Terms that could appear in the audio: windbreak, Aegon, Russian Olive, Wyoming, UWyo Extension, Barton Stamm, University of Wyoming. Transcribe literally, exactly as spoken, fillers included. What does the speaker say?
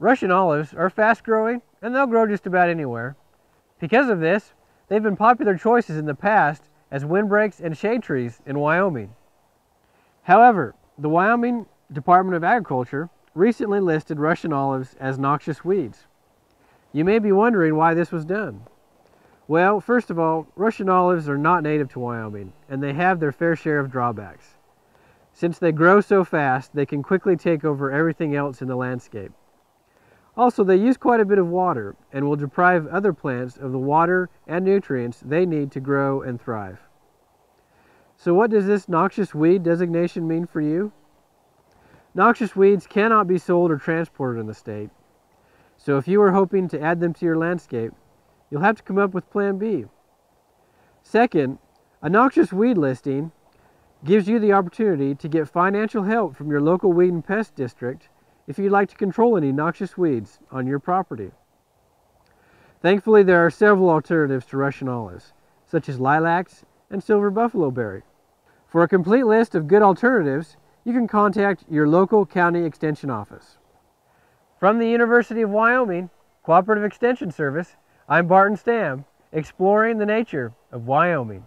Russian olives are fast growing and they'll grow just about anywhere. Because of this, they've been popular choices in the past as windbreaks and shade trees in Wyoming. However, the Wyoming Department of Agriculture recently listed Russian olives as noxious weeds. You may be wondering why this was done. Well, first of all, Russian olives are not native to Wyoming, and they have their fair share of drawbacks. Since they grow so fast, they can quickly take over everything else in the landscape. Also, they use quite a bit of water and will deprive other plants of the water and nutrients they need to grow and thrive. So what does this noxious weed designation mean for you? Noxious weeds cannot be sold or transported in the state. So if you are hoping to add them to your landscape, you'll have to come up with Plan B. Second, a noxious weed listing gives you the opportunity to get financial help from your local weed and pest district if you'd like to control any noxious weeds on your property. Thankfully, there are several alternatives to Russian olives, such as lilacs and silver buffalo berry. For a complete list of good alternatives, you can contact your local county extension office. From the University of Wyoming Cooperative Extension Service, I'm Barton Stamm, exploring the nature of Wyoming.